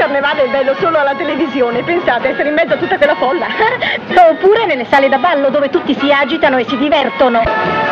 carnevale è bello solo alla televisione, pensate, essere in mezzo a tutta quella folla. Oppure nelle sale da ballo dove tutti si agitano e si divertono.